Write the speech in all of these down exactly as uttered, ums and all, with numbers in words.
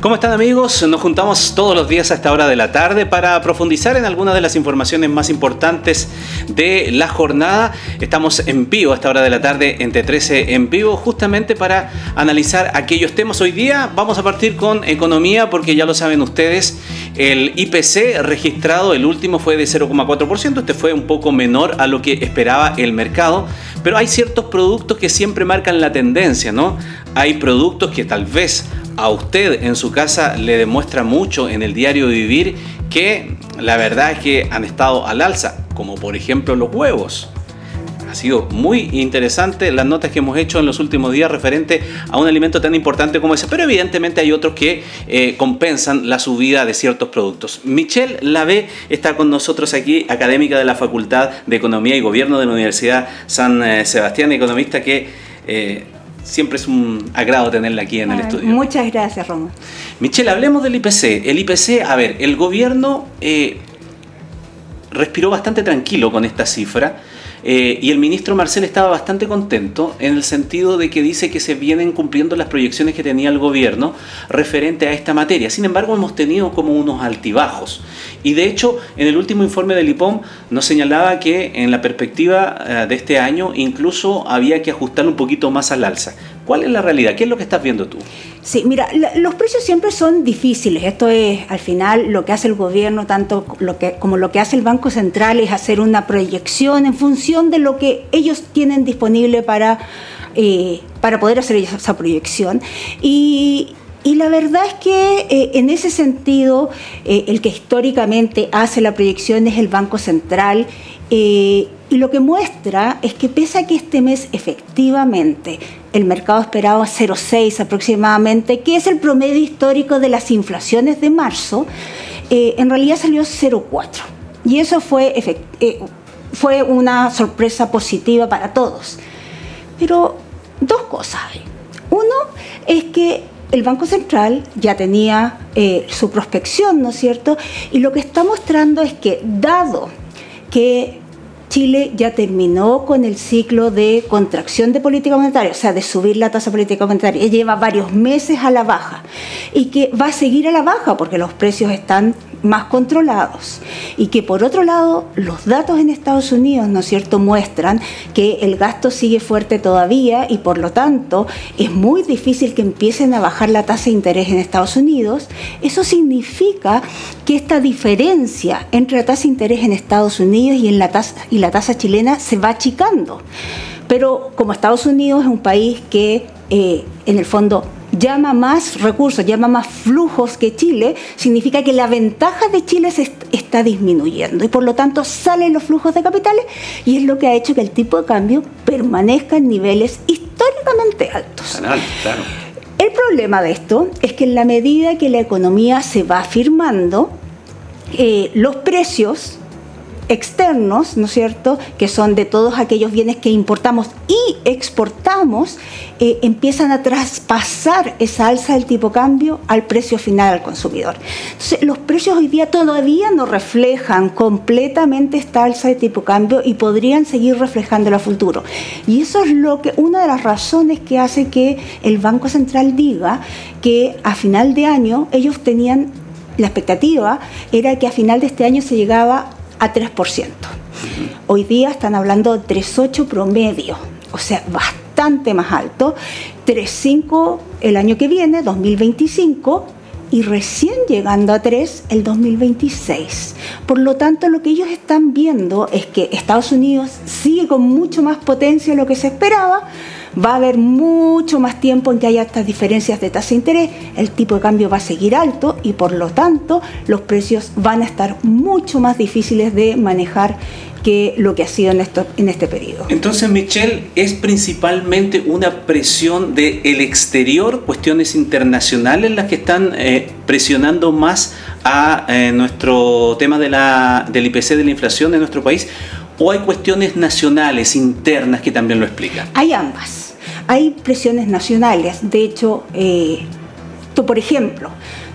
¿Cómo están, amigos? Nos juntamos todos los días a esta hora de la tarde para profundizar en algunas de las informaciones más importantes de la jornada. Estamos en vivo a esta hora de la tarde en T trece en vivo, justamente para analizar aquellos temas. Hoy día vamos a partir con economía, porque ya lo saben ustedes, el I P C registrado, el último, fue de cero coma cuatro por ciento. Este fue un poco menor a lo que esperaba el mercado, pero hay ciertos productos que siempre marcan la tendencia, ¿no? Hay productos que tal vez a usted en su casa le demuestra mucho en el diario vivir, que la verdad es que han estado al alza, como por ejemplo los huevos. Ha sido muy interesante las notas que hemos hecho en los últimos días referente a un alimento tan importante como ese, pero evidentemente hay otros que eh, compensan la subida de ciertos productos. Michelle Labbé está con nosotros aquí, académica de la Facultad de Economía y Gobierno de la Universidad San Sebastián, economista que... Eh, Siempre es un agrado tenerla aquí en el estudio. Muchas gracias, Roma. Michelle, hablemos del I P C. El I P C, a ver, el gobierno eh, respiró bastante tranquilo con esta cifra eh, y el ministro Marcel estaba bastante contento, en el sentido de que dice que se vienen cumpliendo las proyecciones que tenía el gobierno referente a esta materia. Sin embargo, hemos tenido como unos altibajos. Y de hecho, en el último informe del IPoM nos señalaba que en la perspectiva de este año incluso había que ajustar un poquito más al alza. ¿Cuál es la realidad? ¿Qué es lo que estás viendo tú? Sí, mira, los precios siempre son difíciles. Esto es, al final, lo que hace el gobierno, tanto lo que, como lo que hace el Banco Central, es hacer una proyección en función de lo que ellos tienen disponible para, eh, para poder hacer esa proyección. Y... Y la verdad es que eh, en ese sentido, eh, el que históricamente hace la proyección es el Banco Central, eh, y lo que muestra es que, pese a que este mes efectivamente el mercado esperaba cero coma seis aproximadamente, que es el promedio histórico de las inflaciones de marzo, eh, en realidad salió cero coma cuatro. Y eso fue, eh, fue una sorpresa positiva para todos. Pero dos cosas. Uno es que el Banco Central ya tenía eh, su prospección, ¿no es cierto? Y lo que está mostrando es que, dado que Chile ya terminó con el ciclo de contracción de política monetaria, o sea, de subir la tasa política monetaria, lleva varios meses a la baja, y que va a seguir a la baja porque los precios están más controlados, y que, por otro lado, los datos en Estados Unidos, ¿no es cierto?, muestran que el gasto sigue fuerte todavía, y por lo tanto es muy difícil que empiecen a bajar la tasa de interés en Estados Unidos. Eso significa que esta diferencia entre la tasa de interés en Estados Unidos y en la tasa y la tasa chilena se va achicando. Pero como Estados Unidos es un país que eh, en el fondo llama más recursos, llama más flujos que Chile, significa que la ventaja de Chile se está disminuyendo, y por lo tanto salen los flujos de capitales, y es lo que ha hecho que el tipo de cambio permanezca en niveles históricamente altos. Tan alto, claro. El problema de esto es que, en la medida que la economía se va afirmando, eh, los precios externos, ¿no es cierto?, que son de todos aquellos bienes que importamos y exportamos, eh, empiezan a traspasar esa alza del tipo cambio al precio final al consumidor. Entonces, los precios hoy día todavía no reflejan completamente esta alza de tipo cambio, y podrían seguir reflejándola a futuro. Y eso es lo que, una de las razones que hace que el Banco Central diga que a final de año ellos tenían, la expectativa era que a final de este año se llegaba a tres por ciento. Hoy día están hablando de tres coma ocho promedio, o sea, bastante más alto, tres coma cinco el año que viene, dos mil veinticinco, y recién llegando a tres el dos mil veintiséis. Por lo tanto, lo que ellos están viendo es que Estados Unidos sigue con mucho más potencia de lo que se esperaba, va a haber mucho más tiempo en que haya estas diferencias de tasa de interés, el tipo de cambio va a seguir alto, y por lo tanto los precios van a estar mucho más difíciles de manejar que lo que ha sido en, esto, en este periodo. Entonces, Michelle, ¿es principalmente una presión del exterior, cuestiones internacionales, las que están eh, presionando más a eh, nuestro tema de la, del I P C, de la inflación de nuestro país? ¿O hay cuestiones nacionales, internas, que también lo explican? Hay ambas. Hay presiones nacionales. De hecho, eh, tú, por ejemplo,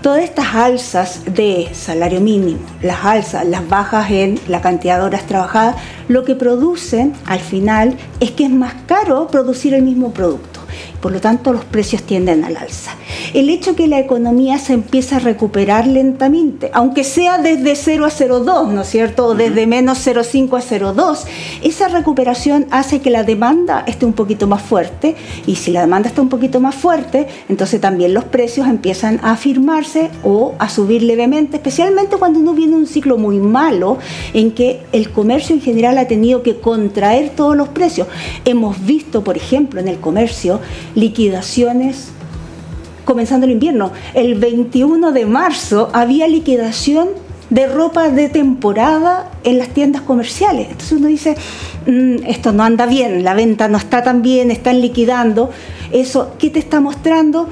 todas estas alzas de salario mínimo, las alzas, las bajas en la cantidad de horas trabajadas, lo que producen al final es que es más caro producir el mismo producto. Por lo tanto, los precios tienden al alza. el hecho que la economía se empieza a recuperar lentamente, aunque sea desde cero a cero coma dos, ¿no es cierto?, o desde menos cero coma cinco a cero coma dos, esa recuperación hace que la demanda esté un poquito más fuerte, y si la demanda está un poquito más fuerte, entonces también los precios empiezan a afirmarse o a subir levemente, especialmente cuando uno viene un ciclo muy malo en que el comercio en general ha tenido que contraer todos los precios. Hemos visto, por ejemplo, en el comercio, liquidaciones comenzando el invierno. El veintiuno de marzo había liquidación de ropa de temporada en las tiendas comerciales. Entonces uno dice, mmm, esto no anda bien, la venta no está tan bien, están liquidando. Eso, ¿qué te está mostrando?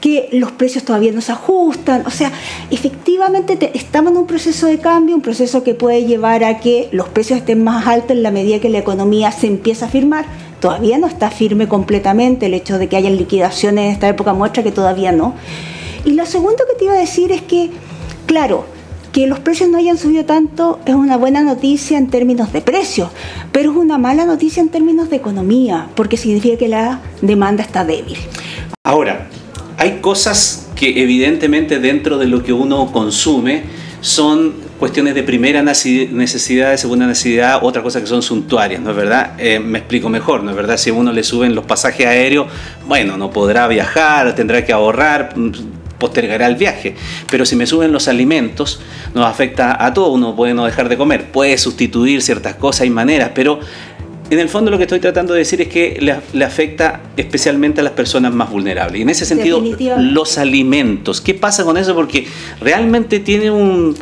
Que los precios todavía no se ajustan. O sea, efectivamente te, estamos en un proceso de cambio, un proceso que puede llevar a que los precios estén más altos en la medida que la economía se empieza a firmar. Todavía no está firme completamente, el hecho de que hayan liquidaciones en esta época muestra que todavía no. Y lo segundo que te iba a decir es que, claro, que los precios no hayan subido tanto es una buena noticia en términos de precios, pero es una mala noticia en términos de economía, porque significa que la demanda está débil. Ahora, hay cosas que evidentemente dentro de lo que uno consume son cuestiones de primera necesidad, de segunda necesidad, otra cosa que son suntuarias, ¿no es verdad? Eh, me explico mejor, ¿no es verdad? Si a uno le suben los pasajes aéreos, bueno, no podrá viajar, tendrá que ahorrar, postergará el viaje. Pero si me suben los alimentos, nos afecta a todo, uno puede no dejar de comer, puede sustituir ciertas cosas y maneras, pero en el fondo lo que estoy tratando de decir es que le, le afecta especialmente a las personas más vulnerables. Y en ese sentido, los alimentos. ¿Qué pasa con eso? Porque realmente tiene un,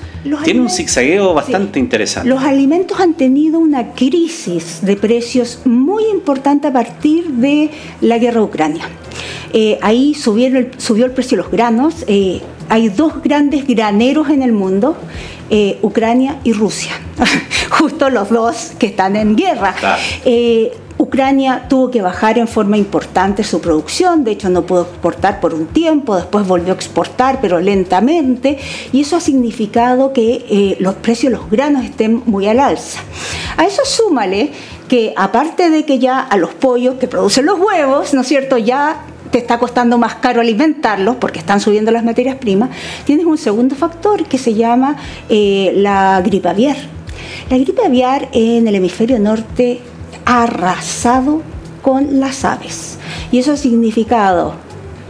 tiene un zigzagueo bastante sí. interesante. Los alimentos han tenido una crisis de precios muy importante a partir de la guerra de Ucrania. Eh, ahí subieron el, subió el precio de los granos. Eh, hay dos grandes graneros en el mundo, eh, Ucrania y Rusia, justo los dos que están en guerra. Claro. Eh, Ucrania tuvo que bajar en forma importante su producción, de hecho no pudo exportar por un tiempo, después volvió a exportar, pero lentamente, y eso ha significado que eh, los precios de los granos estén muy al alza. A eso súmale que, aparte de que ya a los pollos que producen los huevos, ¿no es cierto?, ya te está costando más caro alimentarlos porque están subiendo las materias primas, tienes un segundo factor que se llama eh, la gripe aviar. La gripe aviar en el hemisferio norte ha arrasado con las aves, y eso ha significado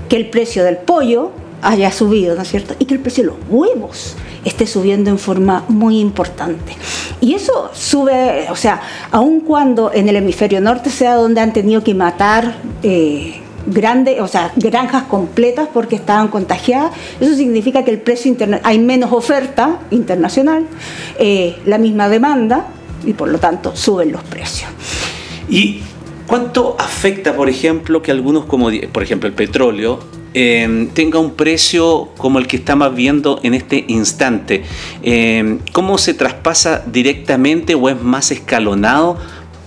que el precio del pollo haya subido, ¿no es cierto?, y que el precio de los huevos esté subiendo en forma muy importante. Y eso sube, o sea, aun cuando en el hemisferio norte sea donde han tenido que matar eh, Grande, o sea, granjas completas porque estaban contagiadas, eso significa que el precio interna- hay menos oferta internacional, eh, la misma demanda, y por lo tanto suben los precios. ¿Y cuánto afecta, por ejemplo, que algunos, como por ejemplo el petróleo, eh, tenga un precio como el que estamos viendo en este instante? Eh, ¿Cómo se traspasa directamente o es más escalonado,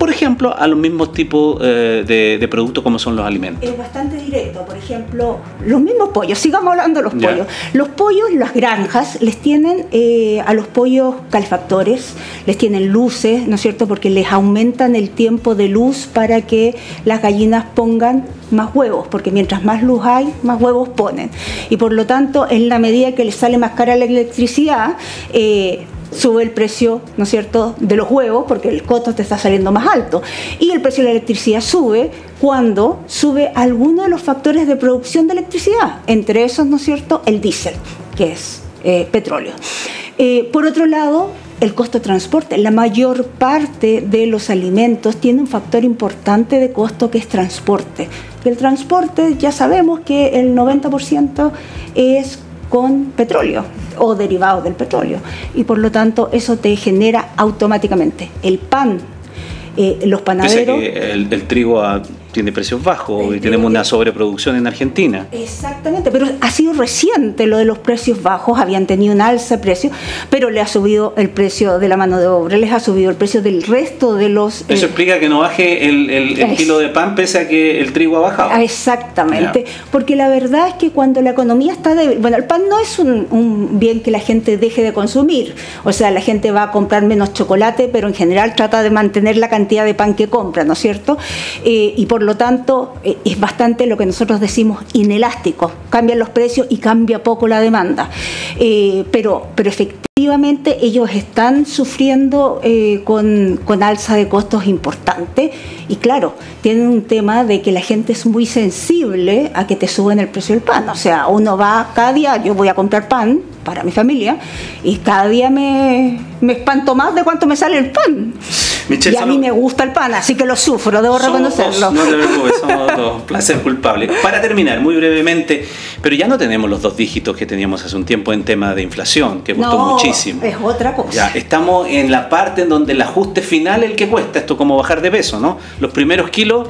por ejemplo, a los mismos tipos eh, de, de productos como son los alimentos? Es bastante directo. Por ejemplo, los mismos pollos, sigamos hablando de los pollos. Ya. Los pollos, las granjas, les tienen eh, a los pollos calefactores, les tienen luces, ¿no es cierto?, porque les aumentan el tiempo de luz para que las gallinas pongan más huevos, porque mientras más luz hay, más huevos ponen. Y por lo tanto, en la medida que les sale más cara la electricidad, eh, sube el precio, ¿no es cierto?, de los huevos, porque el costo te está saliendo más alto. Y el precio de la electricidad sube cuando sube alguno de los factores de producción de electricidad. Entre esos, ¿no es cierto?, el diésel, que es eh, petróleo. Eh, por otro lado, el costo de transporte. La mayor parte de los alimentos tiene un factor importante de costo que es transporte. El transporte, ya sabemos que el noventa por ciento es con petróleo o derivados del petróleo, y por lo tanto eso te genera automáticamente el pan, eh, los panaderos. El, el trigo a, tiene precios bajos, y tenemos una sobreproducción en Argentina. Exactamente, pero ha sido reciente lo de los precios bajos, habían tenido una alza de precios, pero le ha subido el precio de la mano de obra, les ha subido el precio del resto de los... Eso eh, explica que no baje el, el, el kilo de pan pese a que el trigo ha bajado. Exactamente, yeah. Porque la verdad es que cuando la economía está débil, bueno, el pan no es un, un bien que la gente deje de consumir, o sea, la gente va a comprar menos chocolate, pero en general trata de mantener la cantidad de pan que compra, ¿no es cierto? Eh, y por por lo tanto, es bastante lo que nosotros decimos inelástico. Cambian los precios y cambia poco la demanda. Eh, pero, pero efectivamente ellos están sufriendo eh, con, con alza de costos importante. Y claro, tienen un tema de que la gente es muy sensible a que te suben el precio del pan. O sea, uno va cada día, yo voy a comprar pan para mi familia y cada día me, me espanto más de cuánto me sale el pan. Michelle, y a mí me gusta el pan, así que lo sufro, debo reconocerlo. No te preocupes, somos dos, placer culpable. Para terminar, muy brevemente, pero ya no tenemos los dos dígitos que teníamos hace un tiempo en tema de inflación, que costó no, muchísimo. Es otra cosa. Ya, estamos en la parte en donde el ajuste final es el que cuesta, esto como bajar de peso, ¿no? Los primeros kilos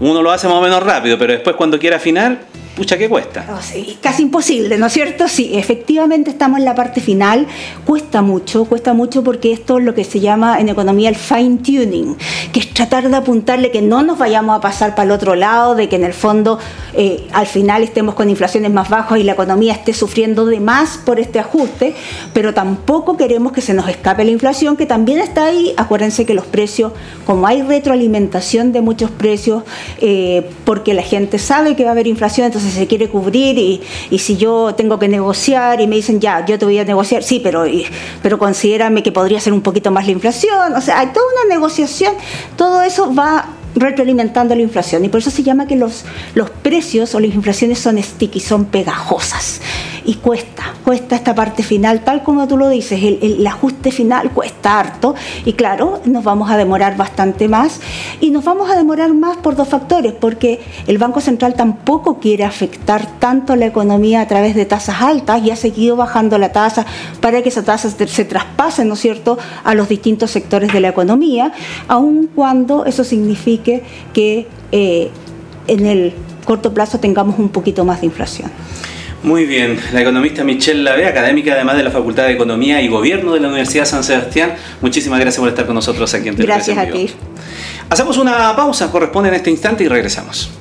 uno lo hace más o menos rápido, pero después cuando quiera afinar, pucha, ¿qué cuesta? Oh, sí, casi imposible, ¿no es cierto? Sí, efectivamente estamos en la parte final. Cuesta mucho, cuesta mucho porque esto es lo que se llama en economía el fine tuning, que es tratar de apuntarle que no nos vayamos a pasar para el otro lado, de que en el fondo eh, al final estemos con inflaciones más bajas y la economía esté sufriendo de más por este ajuste, pero tampoco queremos que se nos escape la inflación, que también está ahí. Acuérdense que los precios, como hay retroalimentación de muchos precios, eh, porque la gente sabe que va a haber inflación, entonces se quiere cubrir y, y si yo tengo que negociar y me dicen ya, yo te voy a negociar, sí, pero, y, pero considérame que podría ser un poquito más la inflación. O sea, hay toda una negociación, todo eso va retroalimentando la inflación y por eso se llama que los, los precios o las inflaciones son sticky, son pegajosas y cuesta, cuesta esta parte final, tal como tú lo dices, el, el ajuste final cuesta harto y claro, nos vamos a demorar bastante más y nos vamos a demorar más por dos factores, porque el Banco Central tampoco quiere afectar tanto la economía a través de tasas altas y ha seguido bajando la tasa para que esa tasa se, se traspase, ¿no es cierto?, a los distintos sectores de la economía, aun cuando eso significa que, que eh, en el corto plazo tengamos un poquito más de inflación. Muy bien, la economista Michelle Labbé, académica además de la Facultad de Economía y Gobierno de la Universidad San Sebastián, muchísimas gracias por estar con nosotros aquí en T trece. Gracias a ti. Hacemos una pausa, corresponde en este instante y regresamos.